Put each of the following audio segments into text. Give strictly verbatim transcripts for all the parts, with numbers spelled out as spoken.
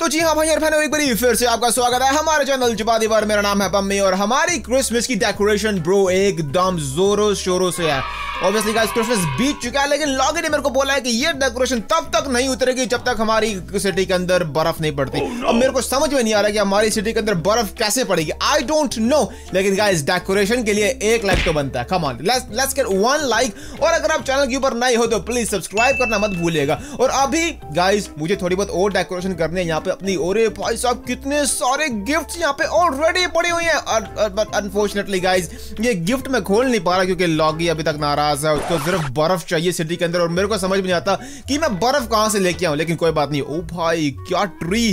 तो जी हाँ भाई यार एक बार फिर से आपका स्वागत है हमारे चैनल जुबादीवार। मेरा नाम है पम्मी और हमारी क्रिसमस की डेकोरेशन ब्रो एकदम जोरों शोरों से है। ऑब्वियसली गाइस क्रिसमस बीत चुका है, लेकिन लॉगी ने मेरे को बोला है कि ये डेकोरेशन तब तक नहीं उतरेगी जब तक हमारी सिटी के अंदर बर्फ नहीं पड़ती। oh, no. अब मेरे को समझ में नहीं आ रहा कि हमारी सिटी के अंदर बर्फ कैसे पड़ेगी, आई डोंट नो। लेकिन गाइस डेकोरेशन के लिए एक लाइक तो बनता है, come on let's let's get one like. और अगर आप चैनल के ऊपर नए हो तो प्लीज सब्सक्राइब करना मत भूलिएगा। और अभी गाइज मुझे थोड़ी बहुत और डेकोरेशन करनी है यहाँ पे अपनी। और भाई साहब कितने सारे गिफ्ट यहाँ पे ऑलरेडी पड़े हुए हैं, बट अनफॉर्चुनेटली गाइज ये गिफ्ट मैं खोल नहीं पा रहा क्योंकि लॉगी अभी तक नाराज है। उसको सिर्फ बर्फ चाहिए सिटी के अंदर और मेरे को समझ में नहीं आता कि मैं बर्फ कहां से लेके आऊं, लेकिन कोई बात नहीं। ओ भाई क्या ट्री,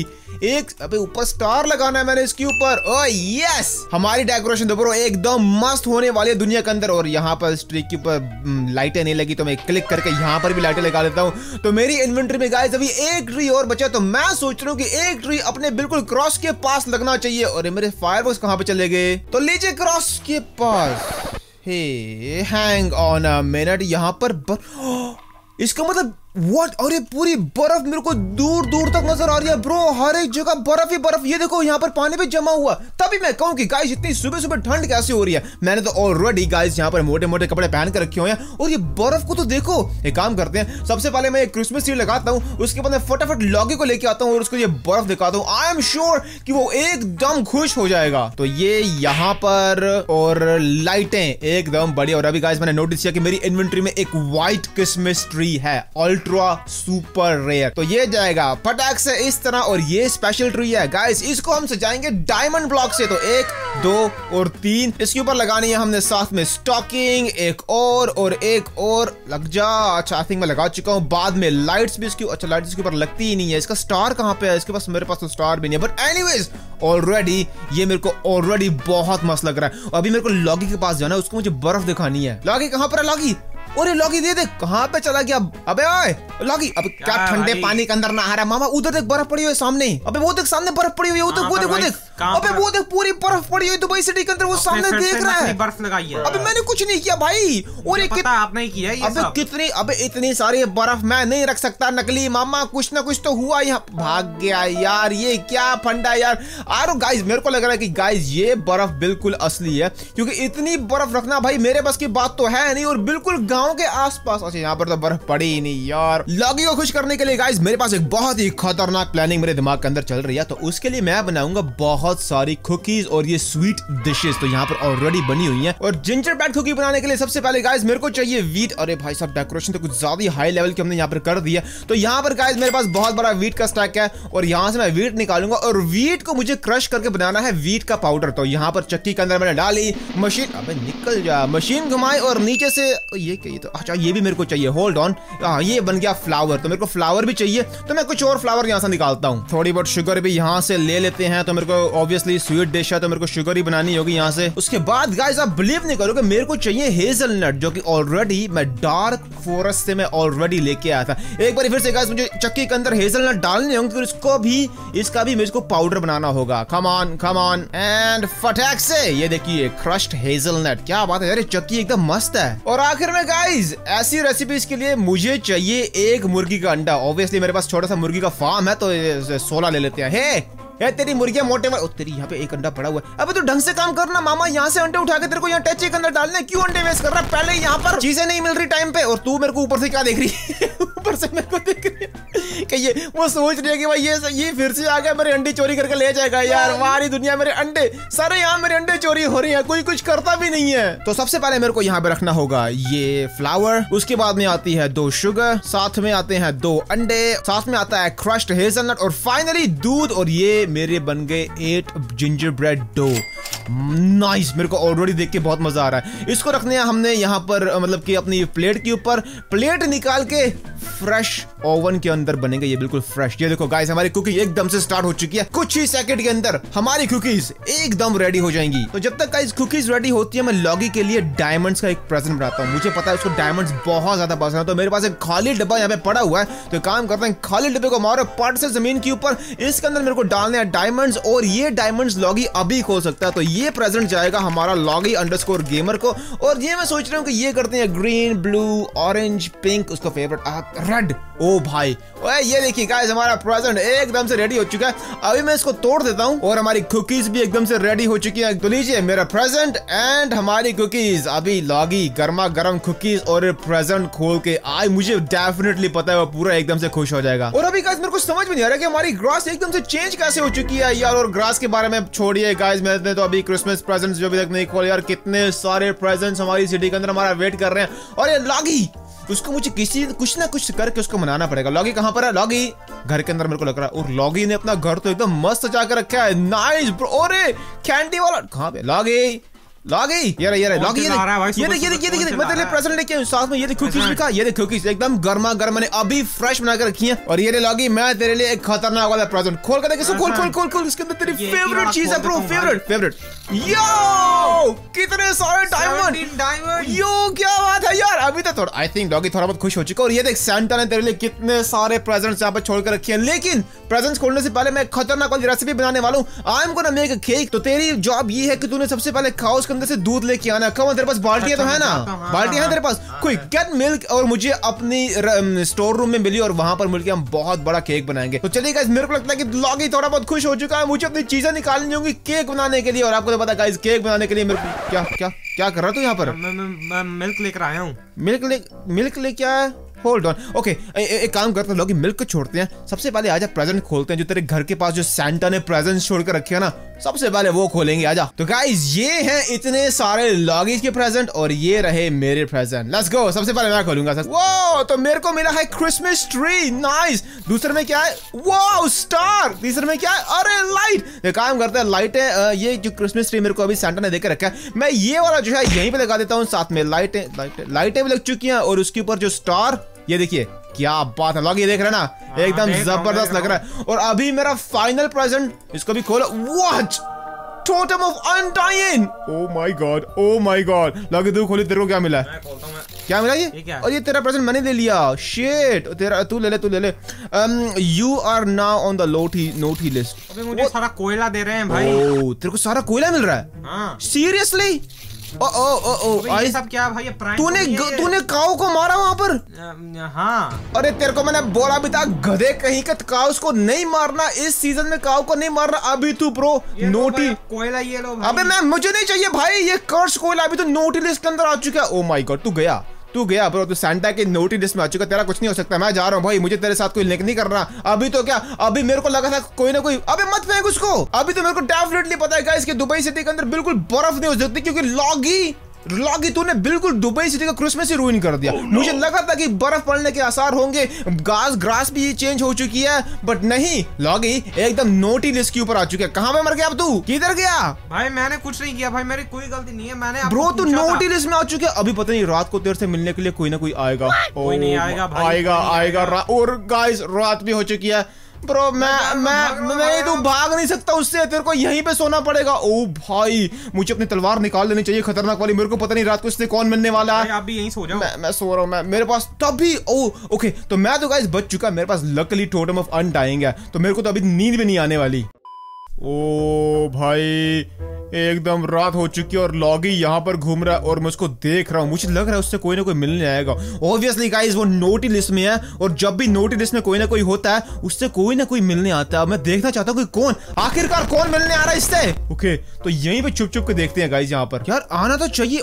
एक अबे ऊपर स्टार लगाना है मैंने इसके ऊपर। ओ यस, हमारी डेकोरेशन दोपहर एकदम मस्त होने वाली है दुनिया के अंदर। और यहाँ पर ट्री के ऊपर लाइटें नहीं लगी तो मैं क्लिक करके यहाँ पर भी लाइटें लगा देता हूँ। तो मेरी इन्वेंटरी में गाइस अभी एक ट्री और बचा, तो मैं सोच रहा हूँ कि एक ट्री अपने बिल्कुल क्रॉस के पास लगना चाहिए। और मेरे फायरवर्क्स कहाँ पे चले गए, तो लीजिए क्रॉस के पास। Hey, hang on a minute, यहाँ पर बर... इसका मतलब व्हाट, और ये पूरी बर्फ मेरे को दूर दूर तक नजर आ रही है ब्रो। हर एक जगह बर्फ ही बर्फ, ये देखो यहाँ पर पानी भी जमा हुआ। तभी मैं कहूँ कि गाइस इतनी सुबह सुबह ठंड कैसे हो रही है। मैंने तो ऑलरेडी गाइस यहाँ पर मोटे मोटे कपड़े पहन कर रखे हुए हैं और ये बर्फ को तो देखो। एक काम करते हैं, सबसे पहले मैं क्रिसमस ट्री लगाता हूँ, उसके बाद मैं फटाफट लॉगी को लेके आता हूँ और उसको ये बर्फ दिखाता हूँ। आई एम श्योर कि वो एकदम खुश हो जाएगा। तो ये यहाँ पर और लाइटें एकदम बढ़िया। और अभी गाइस मैंने नोटिस किया कि मेरी इन्वेंटरी में एक व्हाइट क्रिसमस ट्री है, सुपर रेयर। तो ये जाएगा फटाक से इस तरह। और ये स्पेशल ट्री है गाइस, इसको हम सजाएंगे डायमंड ब्लॉक से। तो एक, दो और तीन इसके ऊपर लगानी है हमने साथ में स्टॉकिंग। एक और और एक और लग जा। अच्छा आई थिंक मैं लगा चुका हूँ। बाद में लाइट्स भी इसके, अच्छा लाइट्स इसके ऊपर लगती ही नहीं है। इसका स्टार कहाँ पे है, इसके पास मेरे पास तो स्टार भी नहीं है। बट एनीवेज ऑलरेडी ये मेरे को ऑलरेडी बहुत मस्त लग रहा है। अभी मेरे को लॉगी के पास जाना है, उसको मुझे बर्फ दिखानी है। लॉगी कहाँ पर है, लॉगी अरे लॉगी दे दे, कहाँ पे चला गया। अबे ओए लॉगी, अब क्या ठंडे पानी के अंदर ना आ रहा। मामा उधर देख बर्फ पड़ी हुई है सामने। अबे वो देख सामने बर्फ पड़ी हुई है, उधर वो देख वो देख अबे वो देख पूरी बर्फ पड़ी हुई दुबई सिटी के अंदर, वो सामने देख रहा है। बर्फ लगाई है, अबे मैंने कुछ नहीं किया भाई। और ये पता आपने किया ये सब। अबे कितनी, अबे इतनी सारी बर्फ मैं नहीं रख सकता नकली मामा, कुछ ना कुछ तो हुआ। यहाँ भाग गया यार, ये क्या फंडा यार। और गाइस मेरे को लग रहा है कि गाइस ये बर्फ बिल्कुल असली है क्योंकि इतनी बर्फ रखना भाई मेरे बस की बात तो है नहीं, और बिल्कुल गाँव के आसपास। अच्छा यहाँ पर तो बर्फ पड़ी ही नहीं यार। लॉगी को खुश करने के लिए गाइस मेरे पास एक बहुत ही खतरनाक प्लानिंग मेरे दिमाग के अंदर चल रही है। तो उसके लिए मैं बनाऊंगा बहुत सारी कुकीज और ये स्वीट डिशेस। तो यहाँ पर ऑलरेडी बनी हुई हैं। और जिंजर ब्रेड कुकी बनाने के लिए सबसे पहले गाइस मेरे को चाहिए व्हीट। अरे भाई साहब डेकोरेशन तो कुछ ज्यादा हाई लेवल की हमने यहाँ पर कर दिया। तो यहाँ पर गाइस मेरे पास बहुत बड़ा व्हीट का स्टैक है और यहाँ से मैं व्हीट निकालूंगा और व्हीट को मुझे क्रश करके बनाना है व्हीट का पाउडर। तो यहाँ पर चक्की के अंदर मैंने डाली मशीन, अब निकल जा, मशीन घुमाई और नीचे से ये क्या, तो अच्छा ये भी मेरे को चाहिए। होल्ड ऑन, हाँ ये बन गया फ्लावर। तो मेरे को फ्लावर भी चाहिए, तो मैं कुछ और फ्लावर यहाँ से निकालता हूँ। थोड़ी बहुत शुगर भी यहाँ से ले लेते हैं। तो मेरे को ऑब्वियसली स्वीट डिश है तो मेरे को शुगर ही बनानी होगी यहाँ से। उसके बाद गाइस आप बिलीव नहीं करोगे मेरे को चाहिए हेजलनट, जो कि ऑलरेडी मैं डार्क फॉरेस्ट से मैं ऑलरेडी लेके आया था। एक बार फिर से गाइस मुझे चक्की के अंदर हेजलनट डालने होंगे और इसको भी, इसका भी मेरे को पाउडर बनाना होगा। Come on come on and फटाक से ये देखिए क्रश्ड हेजलनट। क्या बात है यार, चक्की एकदम मस्त है। और आखिर में गाइस ऐसी रेसिपीज के लिए मुझे चाहिए एक मुर्गी का अंडा। ऑब्वियसली मेरे पास छोटा सा मुर्गी का फार्म है, तो सोलह ले लेते हैं। हे ये तेरी मुर्गियां मोटे वाले, तेरी यहाँ पे एक अंडा पड़ा हुआ है। अबे तो ढंग से काम करना मामा, यहाँ से अंडे उठा के तेरे को यहाँ टैची के अंदर डालने, क्यों अंडे वेस्ट कर रहा है। पहले यहाँ पर चीजें नहीं मिल रही टाइम पे और तू मेरे को ऊपर से क्या देख रही है ऊपर से मेरे को देख रही है कि ये वो सोच रही है कि भाई ये ये फिर से आ गया मेरे अंडे चोरी करके ले जाएगा। यार हमारी दुनिया मेरे अंडे सारे, यहाँ मेरे अंडे चोरी हो रही है, कोई कुछ करता भी नहीं है। तो सबसे पहले मेरे को यहाँ पे रखना होगा ये फ्लावर, उसके बाद में आती है दो शुगर, साथ में आते हैं दो अंडे, साथ में आता है क्रश्ड हेजलनट और फाइनली दूध। और ये मेरे बन गए eight gingerbread dough. Nice, मेरे को ऑलरेडी देख के बहुत मजा आ रहा है। इसको रखने हमने यहाँ पर मतलब कि अपनी प्लेट के ऊपर, प्लेट निकाल के फ्रेश ओवन के अंदर बनेंगे ये बिल्कुल फ्रेश। ये देखो गाइस हमारी कुकी एकदम से स्टार्ट हो चुकी है। कुछ ही सेकंड के अंदर हमारी कुकीज एकदम रेडी हो जाएंगी। तो जब तक गाइस कुकीज रेडी होती है मैं लॉगी के लिए डायमंड्स का एक प्रेजेंट बनाता हूँ। मुझे पता है उसको डायमंड्स बहुत ज्यादा पसंद है। तो मेरे पास एक खाली डिब्बा यहाँ पे पड़ा हुआ है, तो काम करते हैं खाली डिब्बे को मारो पट से जमीन के ऊपर। इसके अंदर मेरे को डालने हैं डायमंड्स और ये डायमंड्स लॉगी अभी खोल सकता है। तो ये प्रेजेंट जाएगा हमारा लॉगी अंडरस्कोर गेमर को। और ये मैं सोच रहा हूँ कि ये करते हैं ग्रीन, ब्लू, ऑरेंज, पिंक, उसका फेवरेट रेड। ओ भाई, ओए ये देखिए गाइस हमारा प्रेजेंट एकदम से रेडी हो चुका है। अभी मैं इसको तोड़ देता हूँ और हमारी कुकीज भी एकदम से रेडी हो चुकी है। तो लीजिए मेरा प्रेजेंट एंड हमारी कुकीज। अभी लॉगी गर्मा गर्म कुकीज और प्रेजेंट खोल के आए, मुझे डेफिनेटली पता है वो पूरा एकदम से खुश हो जाएगा। और अभी गाइस मेरे को समझ में नहीं आ रहा कि हमारी ग्रास एकदम से चेंज कैसे हो चुकी है यार। और ग्रास के बारे में छोड़िए गाइस, मैंने तो अभी क्रिसमस प्रेजेंट्स जो अभी तक नहीं खोले यार। कितने सारे प्रेजेंट्स हमारी सिटी के अंदर हमारा वेट कर रहे हैं। और ये लॉगी, उसको मुझे किसी कुछ ना कुछ करके उसको मनाना पड़ेगा। लॉगी कहाँ पर है? लॉगी घर के अंदर मेरे को लग रहा है। और लॉगी ने अपना घर तो एकदम मस्त सजा के रखा है। Nice bro. और कैंडी वाला कहाँ पे? लॉगी लॉगी ये रहा ये रहा लॉगी ये देखिए देखिए देखिए मैं तेरे प्रेजेंट लेके साथ में ये देखिए कुकीज लिखा, ये देखिए कुकीज एकदम गर्मा गर्म मैंने अभी फ्रेश बना के रखी है। और ये लॉगी मैं तेरे लिए एक खतरनाक वाला प्रेजेंट खोल कर देखिए, खोल खोल खोल खोल इसके अंदर तेरी फेवरेट चीज है ब्रो, फेवरेट फेवरेट। यो कितने सारे डायमंड डायमंड यो क्या बात है यार। अभी तो आई थिंक लॉगी थोड़ा बहुत खुश हो चुका है। और ये देख सैंटा ने तेरे लिए कितने सारे प्रेजेंट्स यहाँ पे छोड़ कर रखे हैं। लेकिन प्रेजेंट्स खोलने से पहले मैं खतरनाक वाली रेसिपी बनाने वाला हूँ। I am gonna make a cake. तो तेरी जॉब ये है कि तूने सबसे पहले खाओ, अंदर से दूध लेके आना। कम तेरे पास बाल्टी तो है ना? बाल्टी है तेरे पास? कोई गेट मिल्क और मुझे अपनी स्टोर रूम में मिली और वहां पर मिलकर हम बहुत बड़ा केक बनाएंगे। तो चलिए गाइस मेरे को लगता है कि लॉगी थोड़ा बहुत खुश हो चुका है। मुझे अपनी चीजें निकालनी होंगी केक बनाने के लिए। और आपको तो पता गाइस केक बनाने के लिए मेरे को क्या क्या क्या कर रहा तू यहाँ पर? मैं मिल्क लेकर आया हूँ। मिल्क ले मिल्क लेके आया? Hold on. ओके एक काम करते हैं लॉगी, मिल्क को छोड़ते हैं। सबसे पहले आजा प्रेजेंट खोलते हैं जो तेरे घर के पास जो सैंटा ने प्रेजेंट छोड़ कर रखे है ना, सबसे पहले वो खोलेंगे आजा। तो गाइस ये हैं इतने सारे लॉगी के प्रेजेंट और ये रहे मेरे प्रेजेंट। Let's go. सबसे पहले मैं खोलूंगा सर। वाओ, तो मेरे को मिला है क्रिसमस ट्री। नाइस। दूसरे में क्या है? Wow star. तीसरे में क्या है? अरे लाइट। एक काम करते हैं लाइटें, ये जो क्रिसमस ट्री मेरे को अभी सैंटा ने देकर रखा है मैं ये वाला जो है यहीं पे लगा देता हूँ। साथ में लाइटें लाइटें लाइटें भी लग चुकी हैं और उसके ऊपर जो स्टार, ये देखिए क्या बात है। लॉगी देख रहे ना, एकदम जबरदस्त लग रहा है। और अभी मेरा फाइनल प्रेजेंट, इसको भी खोलो। What? Totem of undying. Oh my god, oh my god. Loggy तू खोली, तेरे को क्या मिला? मैं खोलता हूं। क्या मिला ये? ये क्या? और ये तेरा प्रेजेंट मैंने ले लिया। शिट, तेरा तू ले ले तू ले ले। um, you are now on the naughty naughty list। अबे मुझे सारा कोयला दे रहे हैं भाई। ओह, तेरे को सारा कोयला मिल रहा है? हां। सीरियसली? ओ ओ ओ ओ भाई सब क्या भाई, ये प्राइम तूने तूने काऊ को मारा वहां पर? हाँ। अरे तेरे को मैंने बोला भी था गधे कहीं का, काऊ को नहीं मारना इस सीजन में, काऊ को नहीं मारना। अभी तू प्रो नोटी कोयला ये लो भाई। अबे मैं मुझे नहीं चाहिए भाई ये कर्स कोयला, अभी तो नोटी लिस्ट के अंदर आ चुका है। ओ माय गॉड, तू गया तू गया ब्रो, तू सैंटा के नोटी लिस्ट में आ चुका, तेरा कुछ नहीं हो सकता। मैं जा रहा हूँ भाई, मुझे तेरे साथ कोई लिंक नहीं करना। अभी तो क्या, अभी मेरे को लगा था कोई ना कोई, अबे मत फेंक उसको। अभी तो मेरे को डेफिनेटली पता है गाइस कि दुबई सिटी के अंदर बिल्कुल बर्फ नहीं हो सकती, क्योंकि लॉगी लॉगी तूने बिल्कुल दुबई सिटी का क्रिसमस ही रूइन कर दिया। oh, no. मुझे लगा था कि बर्फ पड़ने के आसार होंगे, घास ग्रास भी चेंज हो चुकी है, बट नहीं लॉगी एकदम नोटी लिस्ट के ऊपर आ चुका है। कहाँ पे मर गया अब तू? किधर गया भाई? मैंने कुछ नहीं किया भाई, मेरी कोई गलती नहीं है। मैंने ब्रो तू नोटी लिस्ट में आ चुके है। अभी पता नहीं रात को तेरे से मिलने के लिए कोई ना कोई आएगा। कोई नहीं आएगा आएगा आएगा। और गाइस रात भी हो चुकी है ब्रो, मैं मैं मैं तो भाग नहीं सकता उससे, तेरे को यहीं पे सोना पड़ेगा। ओ भाई मुझे अपनी तलवार निकाल लेनी चाहिए खतरनाक वाली, मेरे को पता नहीं रात को इससे कौन मिलने वाला है। आप भी यहीं सो जाओ। मैं मैं सो रहा हूँ, मेरे पास तभी ओ ओके। तो मैं तो गाइस बच चुका, मेरे पास लकली टोटम ऑफ अनडाइंग है, तो मेरे को तो अभी नींद भी नहीं आने वाली। ओ भाई एकदम रात हो चुकी है और लॉगी यहाँ पर घूम रहा है और मैं उसको देख रहा हूँ। मुझे लग रहा है उससे कोई ना कोई मिलने आएगा। ऑब्वियसली गाइस वो नोटी लिस्ट में है और जब भी नोटी लिस्ट में कोई ना कोई होता है उससे कोई ना कोई मिलने आता है। मैं देखना चाहता हूँ कि कौन आखिरकार कौन मिलने आ रहा है इससे। ओके तो यहीं पे चुप चुप के देखते हैं गाइस। यहाँ पर यार आना तो चाहिए।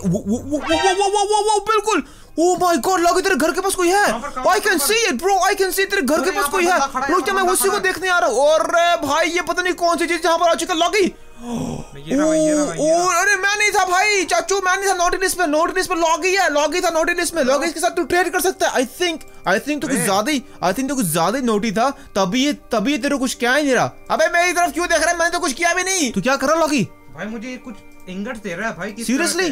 बिल्कुल ओ माय गॉड लॉगी तेरे घर के पास कोई है। I can see it bro, I can see तेरे घर के पास कोई है। रुक जा, मैं उसी को देखने आ रहा हूँ। और भाई ये पता नहीं कौन सी चीज यहाँ पर आ चुका है लॉगी। अरे मैं नहीं था भाई, चाचू मैं नहीं था नोटी लिस्ट में। नोटी लिस्ट में लॉगी है, लॉगी था नोटी लिस्ट में। लॉगी इसके साथ तू ट्रेड कर सकता है। आई थिंक आई थिंक तो कुछ ज्यादा ही आई थिंक तो कुछ ज्यादा ही नोटी था, तभी ये तभी तेरे को कुछ क्या ही नहीं रहा। अबे मेरी तरफ क्यों देख रहा है, मैंने तो कुछ किया भी नहीं। तू क्या कर रहा है लॉगी? भाई मुझे कुछ इंगट्स दे रहा है भाई। सीरियसली?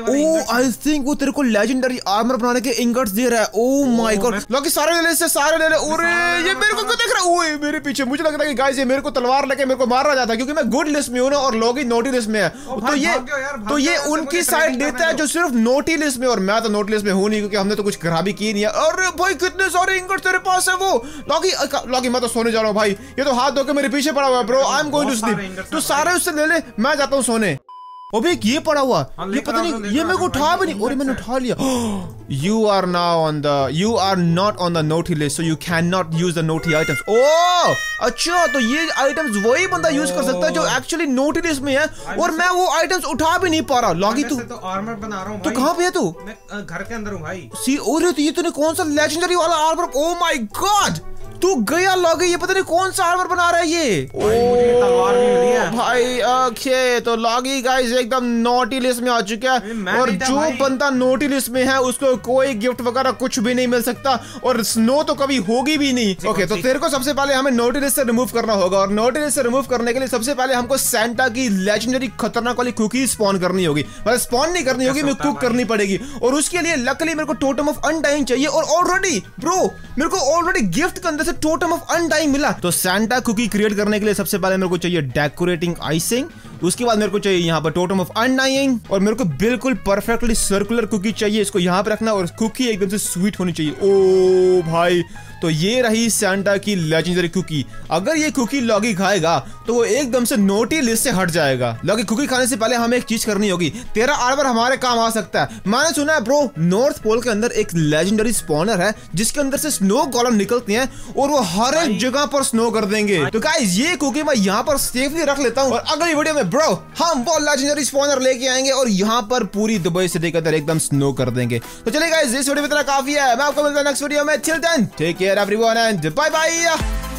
ओह आई थिंक वो तेरे को लेजेंडरी आर्मर बनाने के इंगट्स दे रहा है। ओह माय गॉड लॉकी सारे ले ले से सारे ले ले। अरे ये मेरे को क्यों देख रहा है? ओए मेरे पीछे, मुझे लग रहा है कि गाइस ये मेरे को तलवार लेके मेरे को मार रहा जाता है क्योंकि मैं गुड लिस्ट में हूं ना और लॉगी नोटी लिस्ट में है। तो ये तो ये उनकी साइड देता है जो सिर्फ नोटी लिस्ट में, और मैं तो नोटी लिस्ट में हूं नहीं क्योंकि हमने तो कुछ खराबी की नहीं है। अरे भाई कितने सारे इंगट्स तेरे पास है वो लॉगी। लॉगी मैं तो सोने जा रहा हूं भाई, ये तो हाथ धो के मेरे पीछे पड़ा हुआ है bro. I am going to sleep. तू सारे उससे ले ले, मैं जाता हूं सोने। अबे ये पड़ा हुआ, ये पता नहीं, ये मेरे को उठा भी नहीं और मैंने उठा लिया। You are now on the, you are not on the naughty list, so you can not use the naughty items. ओह अच्छा, तो ये आइटम्स वही बंदा यूज कर सकता है जो एक्चुअली नोटी लिस्ट में है और मैं वो आइटम्स उठा भी नहीं पा रहा। लॉगी तू तो आर्मर बना रहा हूं, तो कहां पे है तू? मैं घर के अंदर हूं भाई। सी और ये तूने कौन सा लेजेंडरी वाला आर्मर, ओह माय गॉड तू गया लॉगी, ये पता नहीं कौन सा आर्मर बना रहा है ये। भाई मुझे तलवार भी मिली है भाई। ओके तो लॉगी गाइस एकदम नोटी लिस्ट में आ चुका है और जो बंदा नोटी लिस्ट में है उसको कोई गिफ्ट वगैरह कुछ भी नहीं मिल सकता और स्नो तो कभी होगी भी नहीं। ओके तो तेरे को सबसे पहले हमें नोटी लिस्ट से रिमूव करना होगा और नोटी लिस्ट से रिमूव करने के लिए सबसे पहले हमको सेंटा की लेजेंडरी खतरनाक वाली कुकी स्पॉन करनी होगी। बस स्पॉन नहीं करनी होगी, मैं कुक करनी पड़ेगी और उसके लिए लकली मेरे को टोटम ऑफ अनडाइंग चाहिए और ऑलरेडी ब्रो मेरे को ऑलरेडी गिफ्ट के अंदर टोटम ऑफ अनडाइंग मिला। तो सैंटा कुकी क्रिएट करने के लिए सबसे पहले मेरे को चाहिए डेकोरेटिंग आइसिंग, उसके बाद मेरे को चाहिए यहाँ पर टोटम ऑफ अनडाइंग और मेरे को बिल्कुल परफेक्टली सर्कुलर कुकी चाहिए, इसको यहाँ पर रखना और कुकी एकदम से स्वीट होनी चाहिए। ओ भाई तो ये रही सैंटा की लेजेंडरी कुकी। अगर ये कुकी लॉगी खाएगा तो वो एकदम से नोटी लिस्ट से हट जाएगा। लॉगी कुकी खाने से पहले हमें एक चीज करनी होगी, तेरा आर्मर हमारे काम आ सकता है। मैंने सुना है ब्रो नॉर्थ पोल के अंदर एक लेजेंडरी स्पॉनर है जिसके अंदर से स्नो गोलम निकलते हैं और वो हर एक जगह पर स्नो कर देंगे। तो गाइस ये कुकी मैं यहाँ पर सेफली रख लेता हूँ और अगली वीडियो में ब्रो हम वो लेजेंडरी स्पॉनर लेके आएंगे और यहाँ पर पूरी दुबई सिटी के अंदर एकदम स्नो कर देंगे। तो चलिए गाइस इस वीडियो में इतना काफी है, मैं आपको मिलता हूं नेक्स्ट वीडियो में। Till then take care everyone and bye bye.